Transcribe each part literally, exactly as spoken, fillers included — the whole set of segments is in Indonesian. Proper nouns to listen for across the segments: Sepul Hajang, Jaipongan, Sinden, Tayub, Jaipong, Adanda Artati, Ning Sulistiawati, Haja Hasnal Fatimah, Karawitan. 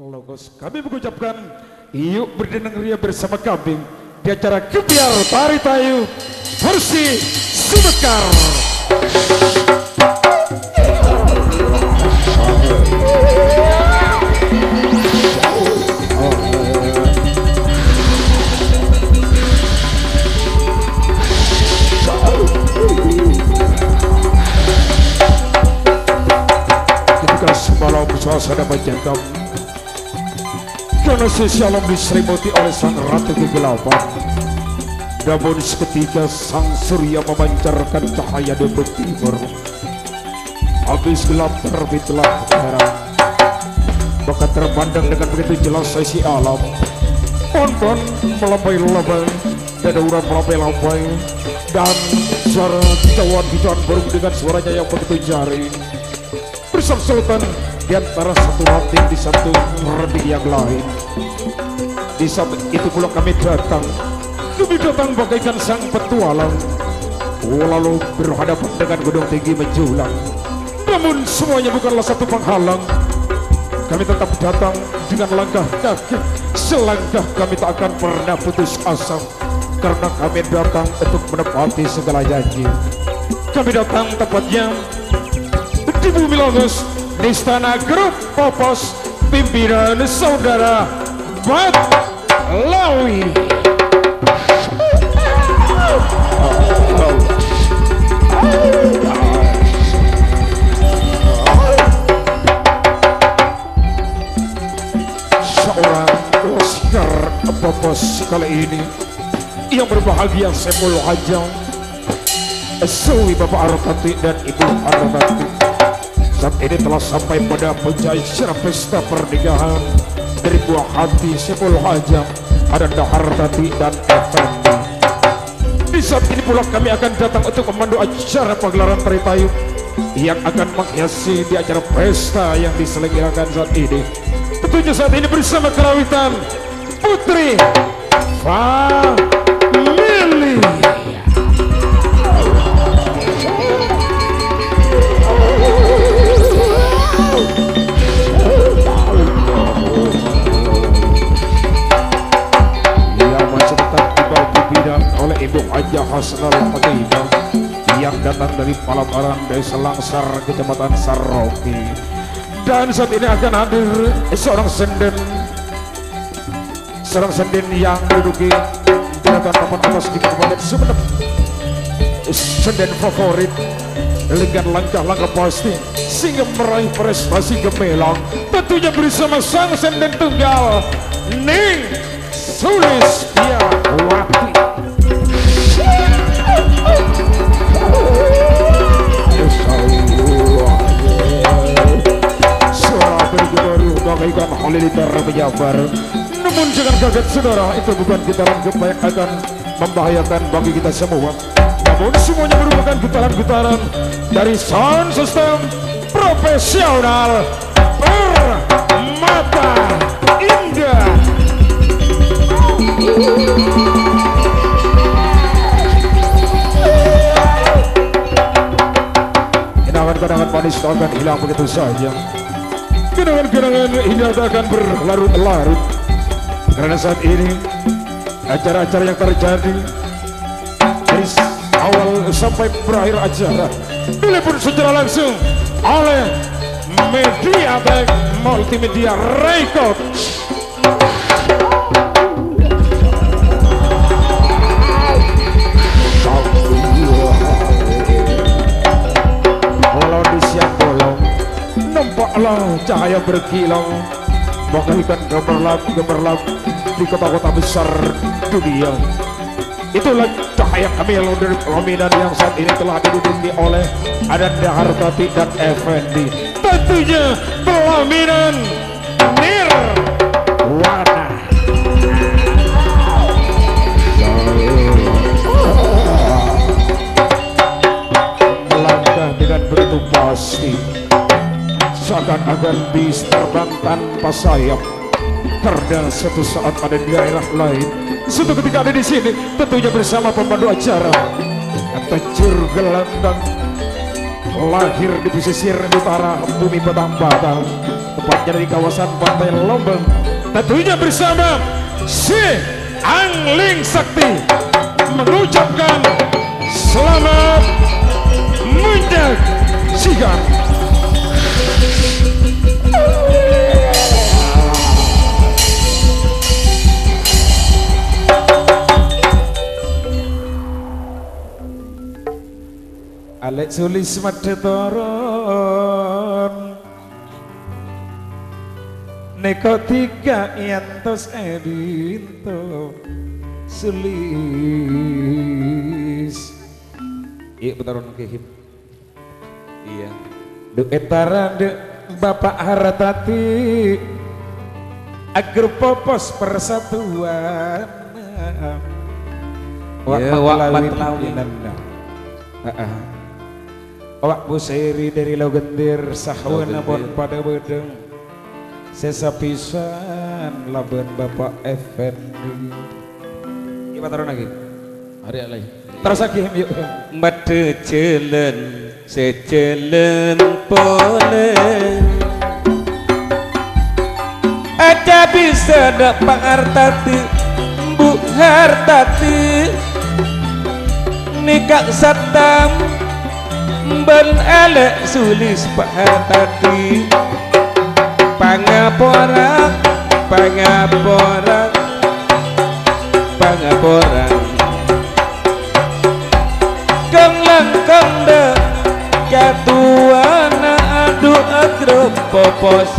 Logos. Kami mengucapkan yuk berdenang ria bersama kami di acara Kupiar Tari Tayub versi Sumekar. Ketika semalam suasana mencekam karena sesialam diselimuti oleh sang ratu kegelapan, namun seketika sang surya memancarkan cahaya dari timur. Habis gelap terbitlah terang, maka terpandang dengan begitu jelas sisi alam. Onton melambai-lambai, dadauran melambai-lambai, dan suara kicauan-kicauan burung dengan suaranya yang begitu jaring bersaut-sautan di antara satu hati di satu rendi yang lain. Di saat itu pula kami datang, kami datang bagaikan sang petualang, lalu berhadapan dengan gunung tinggi menjulang. Namun semuanya bukanlah satu penghalang. Kami tetap datang dengan langkah kaki, selangkah kami tak akan pernah putus asa, karena kami datang untuk menepati segala janji. Kami datang tepatnya di bumi Logos, di istana grup Popos, pimpinan saudara Batlawi. Popos kali ini yang berbahagia Sepul Hajang, suami Bapak Artati dan Ibu Artati, saat ini telah sampai pada puncak acara pesta pernikahan dari buah hati Sepul Hajang, Adanda Artati dan Efendi. Di saat ini pula kami akan datang untuk memandu acara pagelaran Tari Tayub yang akan menghiasi di acara pesta yang diselenggarakan saat ini. Tentunya saat ini bersama Karawitan Putri Family. Yang masih tetap dipimpin oleh Ibu Haja Hasnal Fatimah yang datang dari Palaparan, Desa Langsar, Kecamatan Saroki. Dan saat ini akan hadir seorang sinden, seorang sinden yang menduduki jabatan papan atas di Kabupaten Sumeneb, sinden favorit dengan langkah-langkah pasti sehingga meraih prestasi gemilang. Tentunya bersama sang sinden tunggal Ning Sulistiawati. Suara bergemuruh bagaikan halilintar menyabar. Namun jangan kaget saudara, itu bukan getaran gempa yang akan membahayakan bagi kita semua, namun semuanya merupakan getaran-getaran dari sound system profesional Permata Indah. Kenangan-kenangan manis tak akan hilang begitu saja, kenangan-kenangan indah tak akan berlarut-larut. Karena saat ini acara-acara yang terjadi dari awal sampai berakhir acara diliput secara langsung oleh media dan multimedia record. Kalau di siang bolong nampaklah cahaya berkilau bagaikan gemerlap-gemerlap di kota-kota besar dunia. Itulah cahaya kamilau dari pelaminan yang saat ini telah diduduki oleh Adanda Artati dan Effendi. Tentunya pelaminan nirwana. Melangkah dengan begitu pasti, seakan-akan bis terbang tanpa sayap, karena satu saat ada di daerah lain, suatu ketika ada di sini. Tentunya bersama pemandu acara Tajur Gelandang, lahir di pesisir utara bumi Batang-Batang, tepatnya di kawasan Pantai Lombang, tentunya bersama si Angling Sakti mengucapkan selamat menyaksikan. Alek sulis madetoron nekotika yantos edinto sulis. Iya betaron kehip. Iya. Duk etaran duk bapak haratati agar popos persatuan. Waktu lawin lawinan dah. Awak buseri dari Logendir sahwana pun pada bedeng sesapisan laban bapak Effendi. Kita taruh lagi hari lagi terus lagi yuk mede jelen sejelen pole ada bisa dak pangartati bu hartati nikah satam ben elek sulis pahatati pangaporan pangaporan pangaporan kenglang kengde jatuana adu agrep popos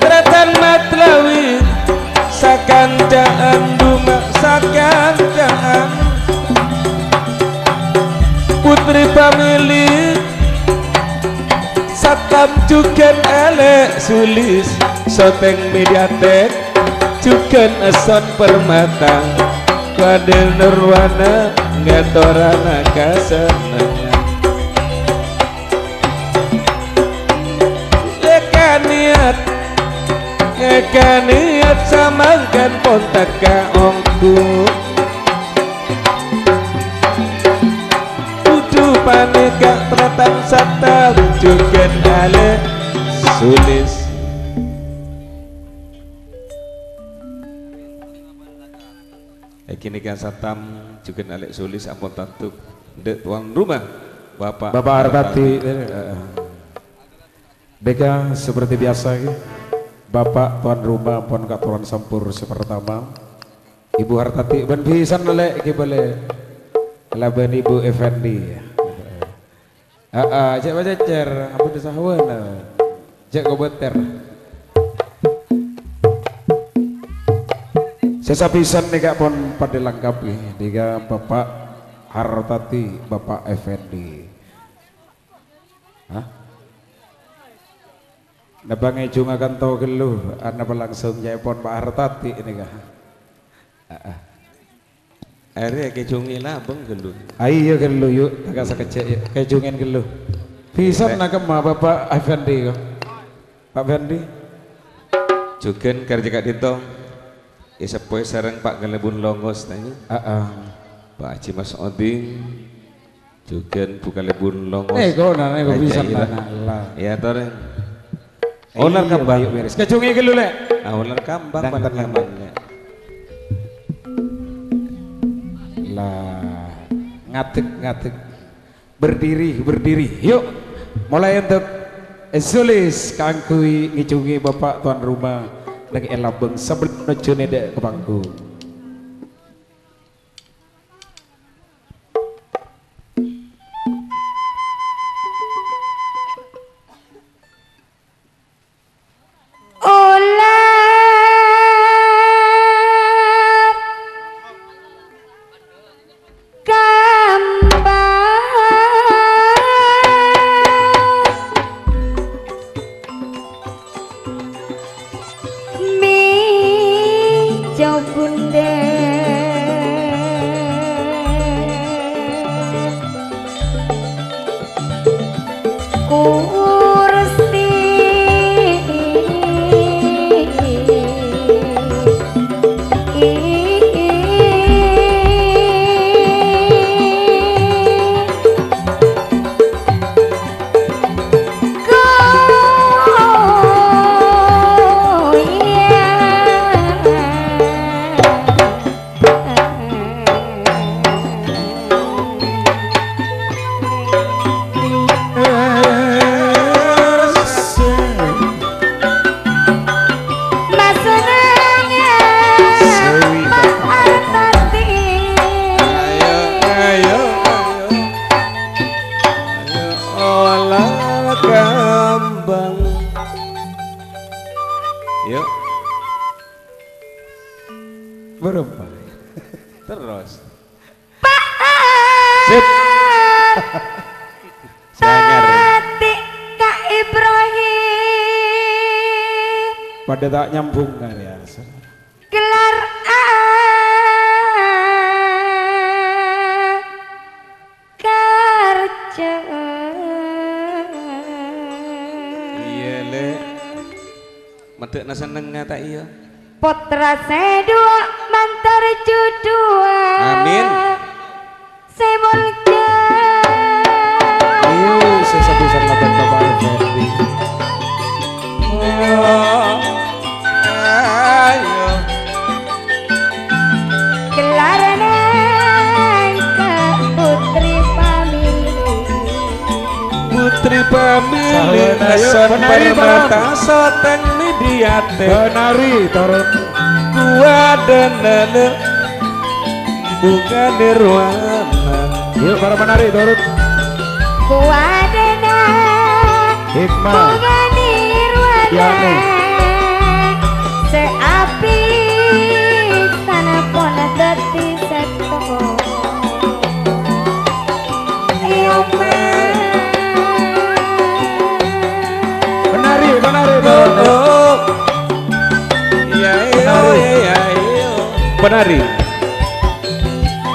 tretan matlawi sakanjaan dumak sakanjaan putri pamili satam juken elek sulis soteng mediatek juken eson permata kader nurwana ngatorana kasenengan eka niat eka niat samangkan pontak kaongku panika tretan satal juga ale sulis kini kan satam juga ale sulis ampun tantuk dek tuan rumah bapak bapak Artati beka seperti biasa bapak tuan rumah ampun katuran sampur sepertama ibu Artati ben pisan ale ki boleh laban ibu Effendi. Aa, cek baca cer, apa disahwan lah, cek gobeter. Sesapisan nih kak pon pada lengkapi, tiga bapak Hartati, bapak Effendi. Hah? Napa ngejung akan tau keluh, apa langsung Jaipong Pak Hartati ini kak? Akhirnya kejungin abang geluh. Ayo geluh yuk, agak sekecil kejungin geluh. Bisa menangkap mah bapak Effendi kok. Pak Effendi. Jugen kerja kak ditong. Isepoi sarang Pak Gelebun Longos tanya. Pak Haji Mas Odin. Jugen bukan Lebun Longos. Eh kau nana, kau bisa nana. Ya toreng. Olar kambang. Kejungin geluh le. Olar kambang pada kambang. Lah ngatek ngatek berdiri berdiri yuk mulai untuk sulis kangkui ngicungi bapak tuan rumah lagi elabeng sebelum nojone dek ke panggung pun Yuk. Berempat. Terus. Sip. Tati Kak Ibrahim. Pada tak nyambung kan ya. Gelar A. Kerja. Iya le. Medek na seneng tak iya. Potra saya dua mantar judua. Amin. Saya mulga. Ayo saya satu sama bapak Effendi. Ayo. Gelar neng ke putri pamili. Putri pamili. Salam penari mata soteng. Diate penari tarot gua denene bukan nirwana. Yuk para penari tarot gua denene hikmah bukan nirwana. Seapi tanah pona teti seto ioma. Penari penari tarot penari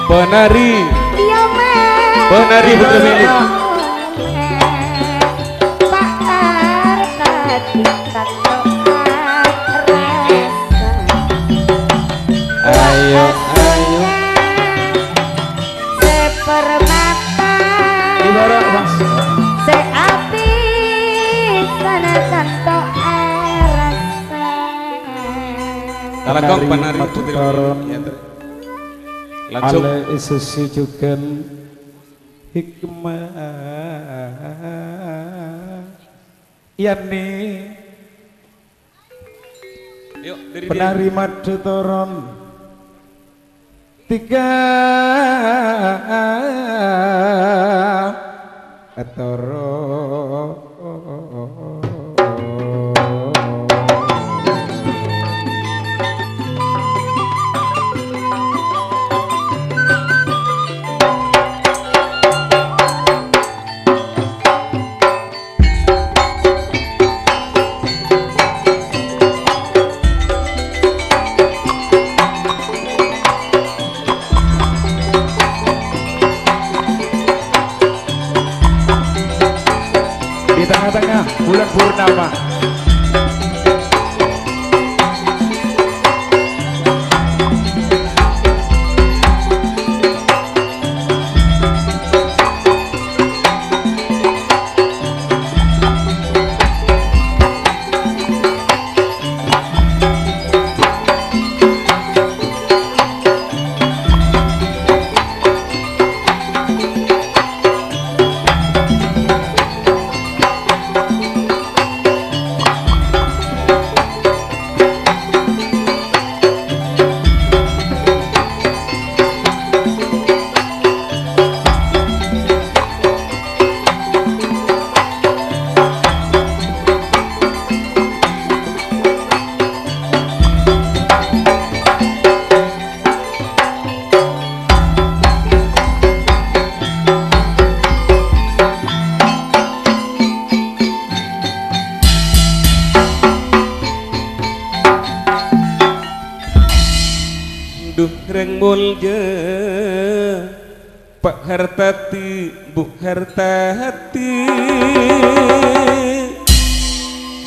penari penari betul milik ayo ayo sepermata ibarat mas seapi sana santo Alakong penari putri langsung ale isusi juga hikmah yani penari madu toron tiga toron bulan purnama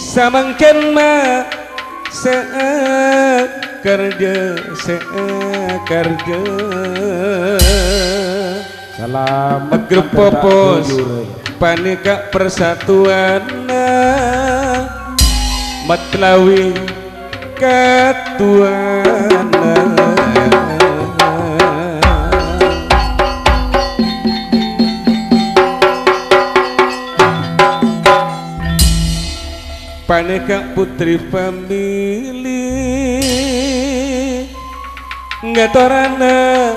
samangken ma sekerja sekerja selamat grup popos panika persatuan matlawi katuan Paneka putri family ngatorana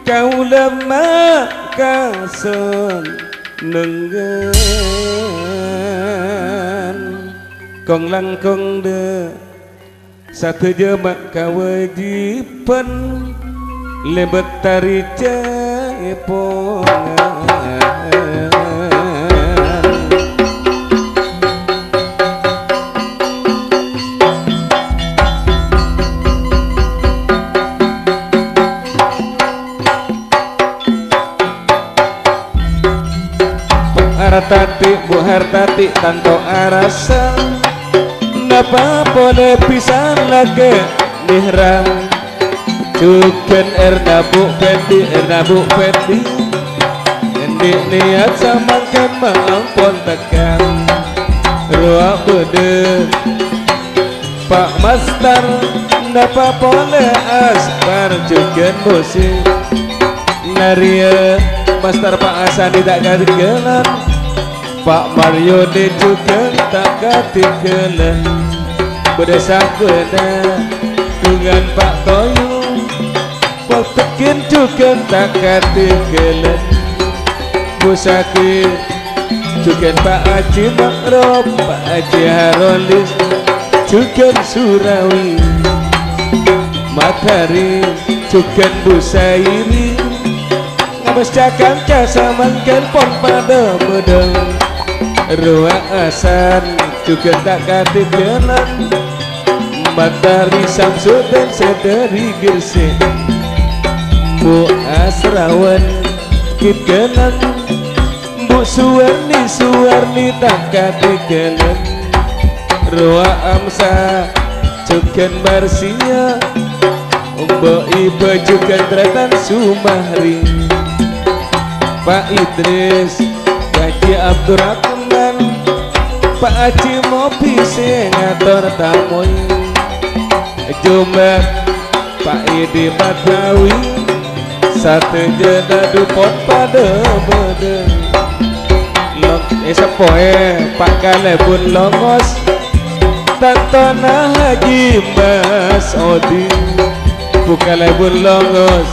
kau lemah kason nenggan kong langkong de Satu jamak kewajiban lebet tari Jaipongan. Hartati bu hartati tanto arasa napa boleh pisah lagi nihram cuken erda bu peti erda bu peti endi niat sama kemang pon tekan ruang bede pak master napa boleh aspar cuken musik naria master pak asani tak garis gelan Pak Mario de juga tak ketinggalan berdesa kena dengan Pak Tayub Pak Tekin juga tak ketinggalan Bu Sakit juga Pak Haji Makrob Pak Haji Harolis juga Surawi Matahari juga Bu Sairi Ngamas cakang casa mangken pon pada bedeng Ruang asan juga tak katik jalan Matahari Samsu dan sedari Gresik Bu Asrawan kit jalan Bu Suwarni Suwarni tak katik jalan Ruang Amsa juga Barsinya Bu Iba juga Tretan Sumahri Pak Idris Haji Abdurrahman Pak Haji Mopi sing ngatur tamu Jumat Pak Idi Badawi Satu jeda dupon pada beden Lok esepoe Pak Kalebun Longos Tantona Haji Mas Odi Bu Kalebun Longos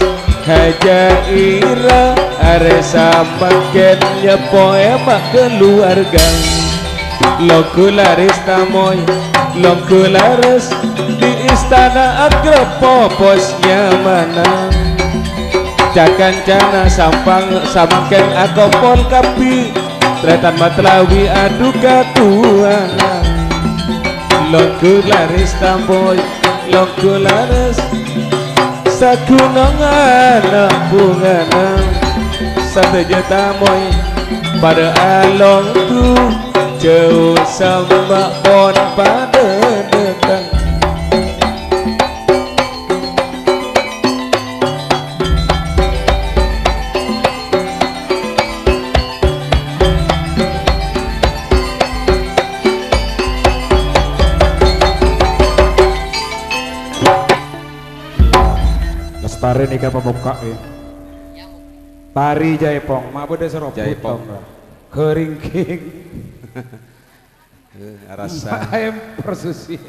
Haja Ira Aresa makin nyepoe mak keluarga Lokularis tamoy, lokularis di istana Agropo posnya mana? Cakan-cana sampang samangken agopol kapi, tretan matlawi aduka tuana. Lokularis tamoy, lokularis sagunongan bungana. Sateja tamoy pada along tu. Jauh sama pon pada dekat Lestari nih kan pembuka ya Tari Jaipong, mabuk deh serobot Jaipong keringking rasa ayam persusi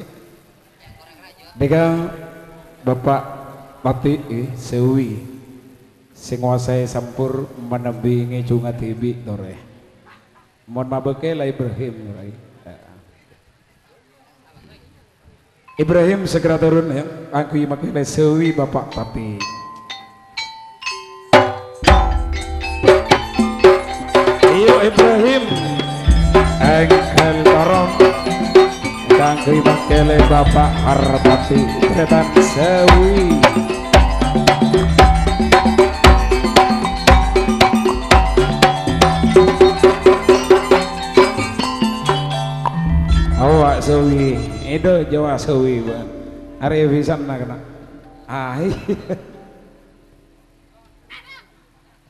Mega Bapak Bati Sewi Singwasai Sampur menembingi cungat hibi Toreh Mohon mabeke lah Ibrahim Ibrahim segera turun ya Aku imak ilah Sewi Bapak Bati Iyo Ibrahim Engkel Torong Kangkri Bakele Bapak Harpati Tretan Sewi Awak Sewi Itu Jawa Sewi Hari Fisan kena Hai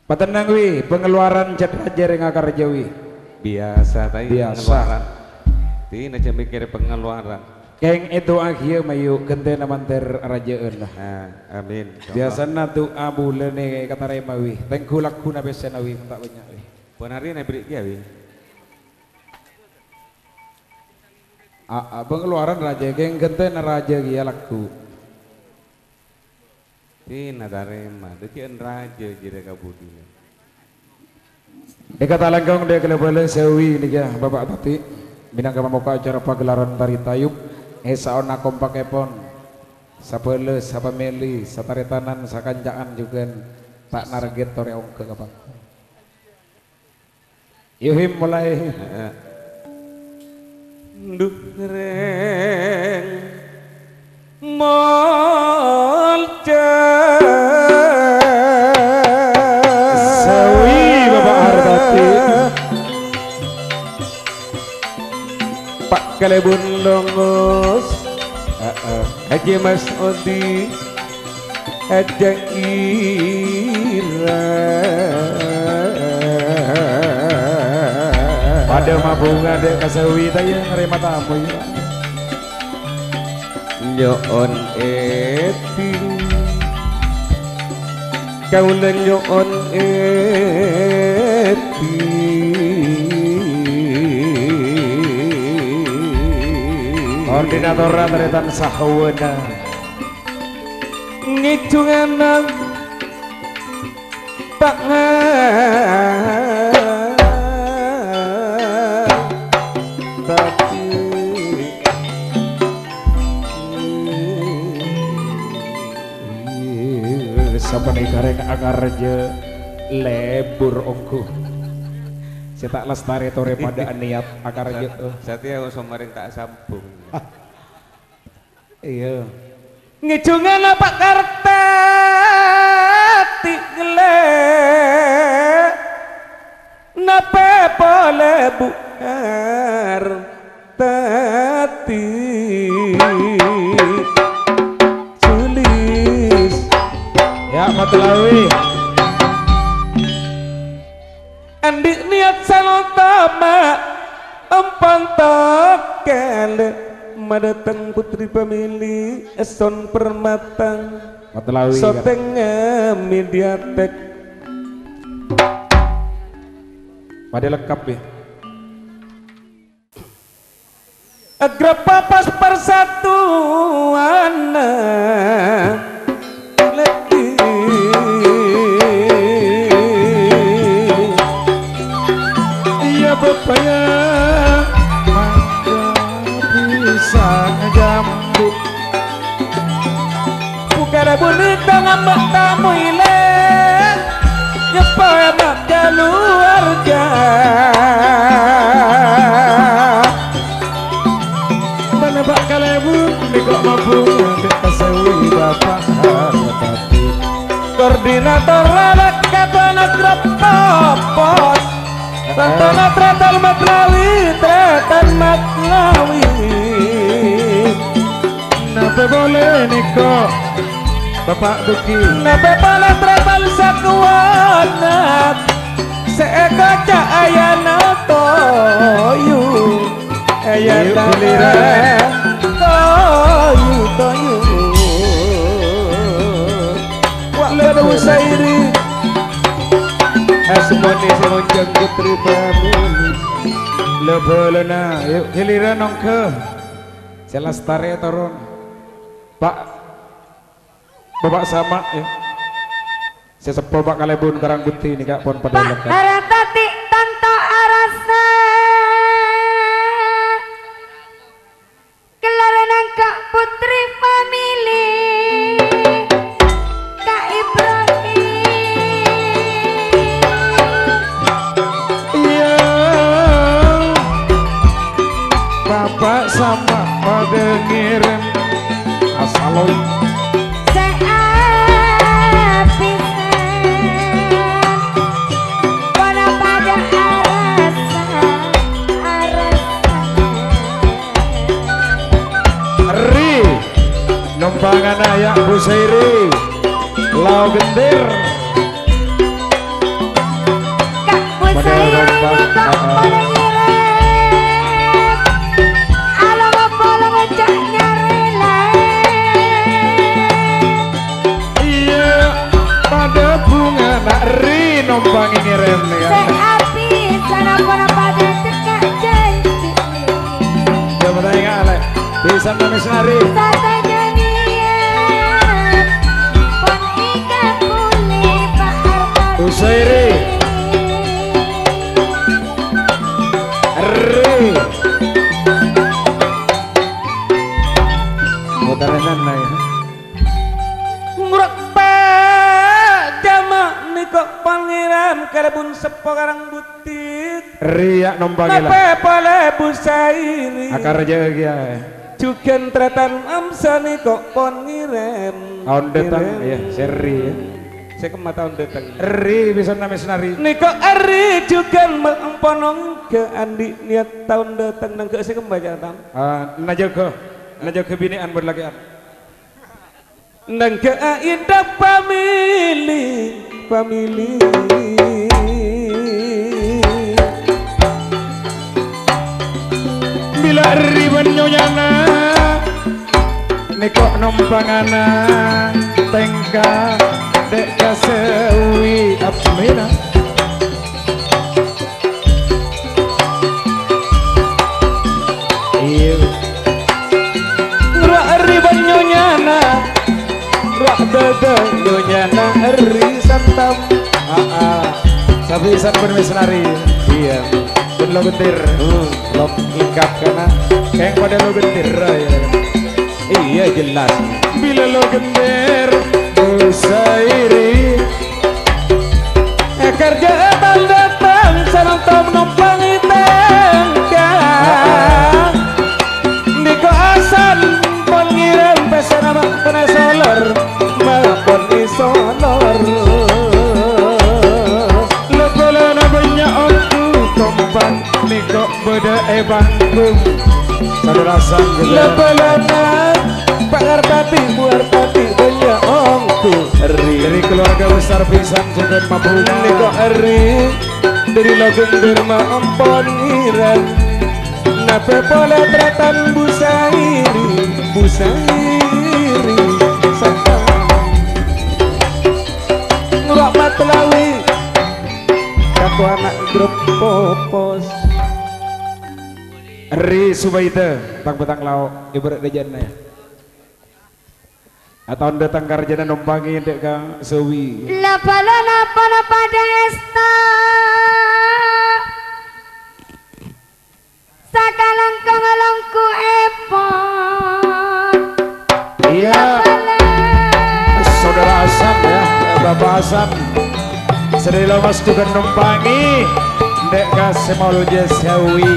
Patenang wi pengeluaran cedera jaring akar jawi biasa tapi pengeluaran ini aja mikir pengeluaran yang itu akhirnya mayu gede naman terrajaun lah amin biasanya tuh abu lene kata remawi tengkulak kuna biasanya wih tak banyak wih benar ini beri dia wih pengeluaran raja yang gede neraja dia laku ini ada remah itu yang raja jadi kabudinya Eka talangkong dia kelebole sewi nih ya Bapak Bati Minang kama muka acara pagelaran tari Tayub Esa ona kompak epon Sapeles, sapameli, sataretanan, sakanjaan juga tak narget tore ongke kapang. Yuhim mulai duh reng molcen sawi Bapak Arbati Pak Kalebun Longos Haji Mas Odi Ajang Ira pada mabunga dek kasawi tayang ngerima tamu ya nyoon eti kau neng nyoon eti Koordinator Ratretan Sahwana ngicungan Pak tapi sampai negareng akarja lebur ongku cetak lestari tore pada niat akar gitu. Satya kok somaring tak sambung. Iya. Ngejungan apa karta tigle. Napa boleh bukar tati. Tulis. Ya matlawi. Andik niat salutama empang tokel madatang putri pemilih eson permatang matlawi soteng mediatek pada lengkap ya agra papas persatuan bayang mangga pisang jambu bukara bunuh tangan matamu hilang nyepa emak keluarga mana bakal ibu negok mampu ngadek kasewi bapak hati koordinator anak katana grab topos Tantana tretan matlawi, tretan matlawi Nape boleh niko, Bapak Duki Nape boleh tretan sakuanat Seeko cahayana toyu Ayata lira toyu toyu Waktu usairi Asmoni semuanya putri pamuli lebolona yuk giliran nongke jelas tare turun Pak Bapak sama ya saya sepul Pak Kalebun Karang Guti ini Kak Pon pada lekat Pak Aratati Tanto Arasa kelarang Kak Putri Family Kak Ibrahim Bapak sama pada ngirim asalon seapisan pada pada arasa arasa ri numpangan ayak busairi lau gendir Kak busairi nikah pada nombang ini rem ya. Seapi sana pada pada dekat janji. Coba tanya Ale, bisa manis nari. Tata janiat, pon ikat puli Pak Arbati. Usairi, re. Mutaran nana ya. Tumruk pajama nikok pangeran karabun sepokarang butit riak nompangila nape pala busairi akar jaga juken tretan amsa nikok pangeran tahun datang ya seri ya saya kemah tahun datang ri bisa nama senari nikok ari juken mengemponong ke andi niat tahun datang nangke saya kemah jatang najogo najogo binian berlakian nangka indah family family bila riban nyonyana nekok nompangana tengka dek kasewi apmena iya ngurah riban nyonyana dadang nyana eri santam aa sabi san bermisnari iya ben lo getir lo ngikap kana keng pada lo getir iya jelas bila lo getir busairi kerja datang datang santam nompang itangka niko asan pengiran pesan abang penesolor maupun isolor lekolana banyak aku kompan nikok beda ebangku saudara sanggul lekolana pakar pati buar pati banyak aku eri dari keluarga besar pisang jangan mabuk nikok eri dari lagun derma empon iran nape pola teratan busairi busairi santai ngelok matelawi kaku anak grup popos ri subaita tang petang lauk ibarat dejana ya atau datang karjana nombangi dek ka sewi lapala lapala pada esta sakalang kongalongku epon iya saudara asap ya bapak asap seri lemas juga numpangi dek kasih mau jasawi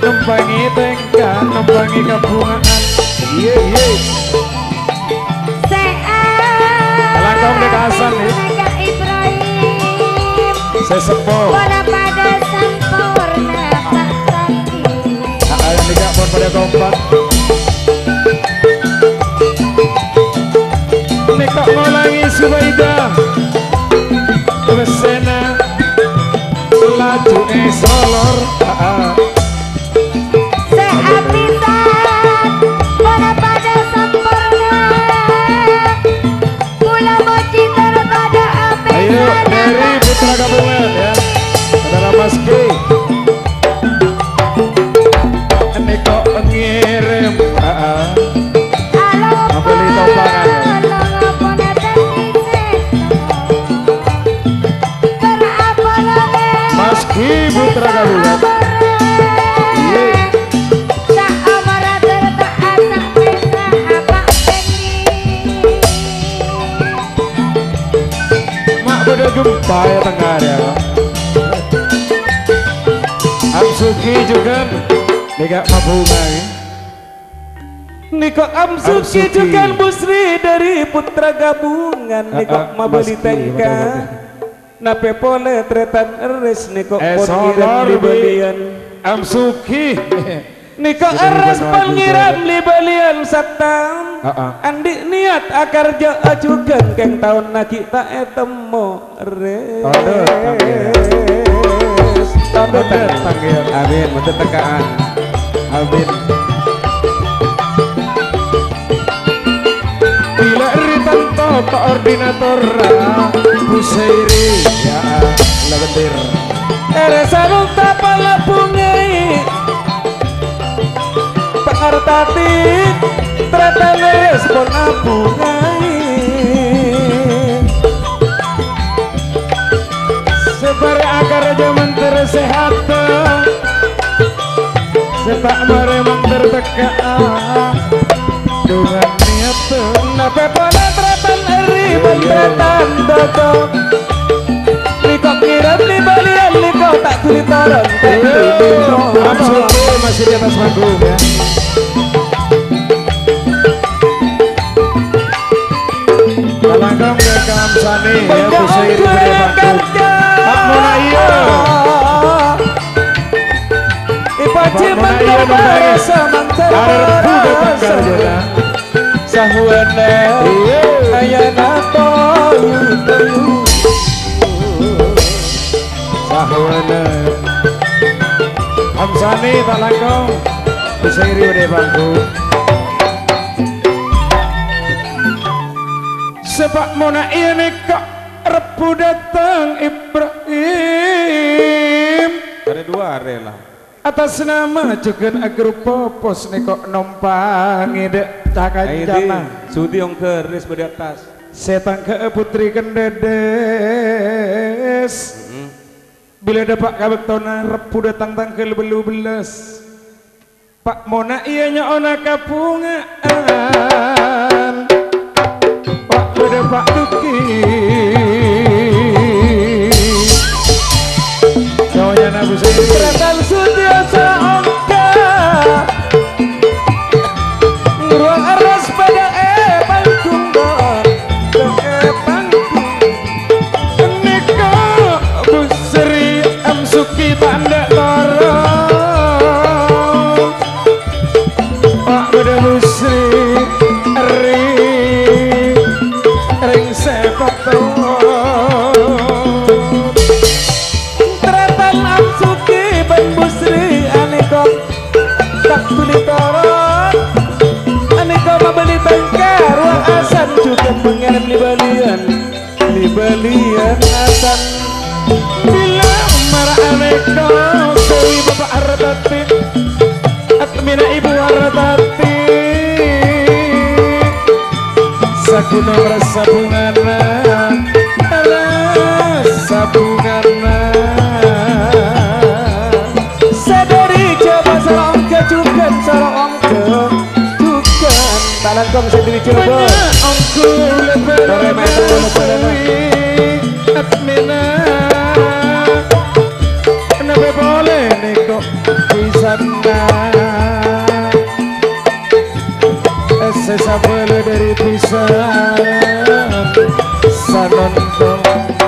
numpangi tengka numpangi kabungan iya iya langkong dek asan nih saya sepoh bola pada sempurna tak nikah pun pada kompak nikah ngulangi Subaida besena laju esolor sehabisan bola pada sempurna pula moci terpada api ayo dari putra gabungan ya saudara maski nikah pengirim apeli topangan Ibu teragak tak amarah tak anak bisa apa mak bodoh gempa ya tengah ya Amsuki juga negak mabunga niko Amsuki juga busri dari putra gabungan niko mabeli tengkar nape pole tretan eres niko pangeran libelian Amsuki niko eres pangeran libelian satam andi niat akar jaa juga keng tahun naki tak etemo eres tanda tanggil amin menter tekaan amin bila eritan toto ordinator busairi ya la betir eresanung tapala pungai pengertati treteles pona pungai sebari akar jaman tersehat setak mare menter teka dengan niat Nape penetratan eri penetratan doko Likok kirap di balian likok tak kulit taron Absolutnya masih di atas panggung ya. Kalangkong ke kamsani ya pusing di panggung Pak Munaio Ipa ciman kembali semantara semantara Sahuana ayana tolu telu Sahuana Hamsani tak langkong Besairi udah bangku Sebab mona ini kok rebu datang Ibrahim Ada dua rela atas nama juga agro popos nih kok nompang ide cakap jana sudi yang keris beratas setan ke putri kendedes mm-hmm. Bila dapat kabek tona repu datang tangkel belu belas pak mona ianya ona kapungaan pak beda pak tuki cowoknya nabu sendiri balian asan bila marah aneh kau sewi bapak haratati atmina ibu haratati sakuna rasa bungana rasa bungana sadari coba sarang kecukan sarang ongkong tukan talangkong sendiri coba ongkong lebar Sabele dari pisah sanontong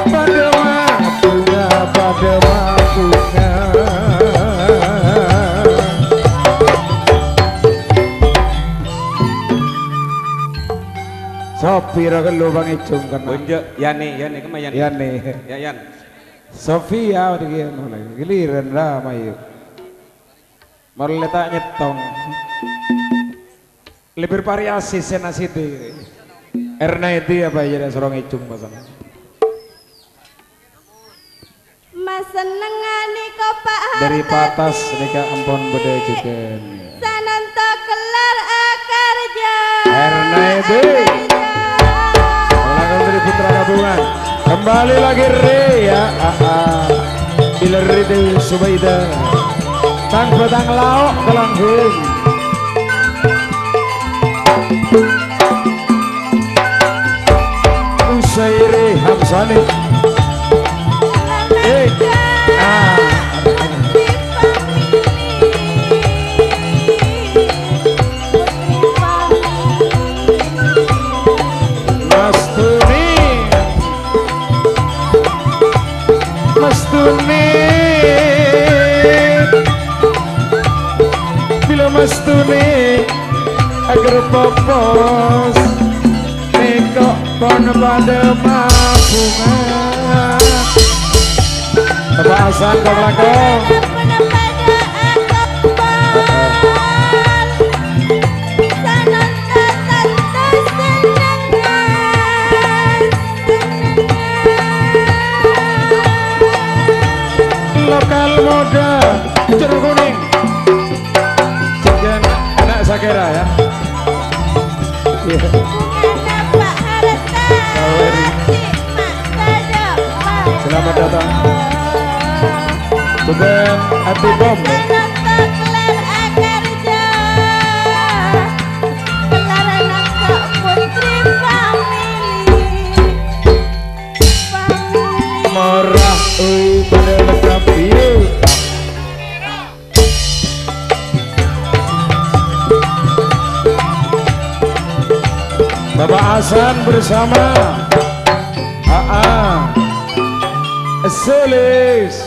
pada waktunya pada waktunya sopira ke lubang icung kan bunjuk yani yani kemayan yani yayan Sofia dikian mulai giliran ramai mau letak nyetong lebih variasi senasiti erna itu apa jadi seorang icung mas mas senengane kok pak dari patas mereka ampun beda juga sananto kelar akarja erna itu orang dari putra gabungan kembali lagi re ya bila re itu subaida tang batang lauk kelanggung Usairi Hamsani eh ah Mastuni Mastuni bila Mastuni agar popos neko kono pada mabunga kebahasan kau belakang lokal moda jeruk kuning jangan anak sakera ya bukan apa harus kasih maksaja selamat datang bukan hati bom menonton kelar akarja kelar anak kok pun Bapak Hasan bersama Aa Selis.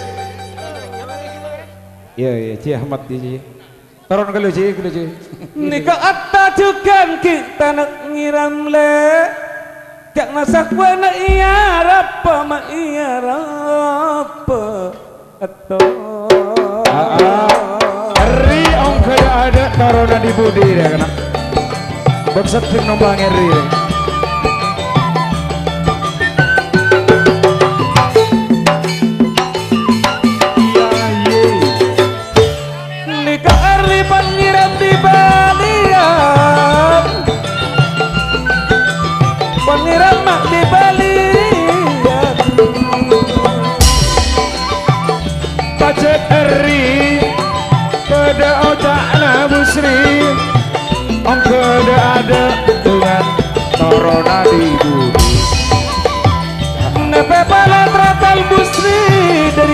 Ya ya Ci Ahmad Ci. Taron kalau Ci, kalau Ci. Niko atta juga kita nak ngiram le. Gak masak warna iya rapa ma iya rapa atau. Ri om kaya ada tarona di budi dia kena. Baksat tim nombang Ri.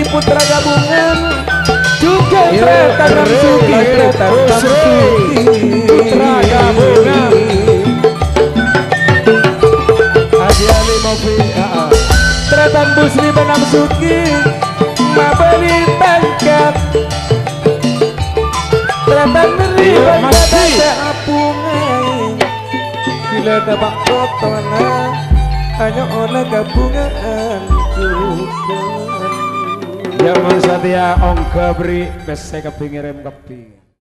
Putra gabungan juga Tayub Sugi Tayub Sugi Putra gabungan Haji Ali Mopi Tayub Busri Benam Sugi Mabani Tangkat Tayub Meri Masih Apungan Bila dapat kotona hanya oleh gabungan juga. Jaman satia ong kabri, bes saya kepingirim kepi.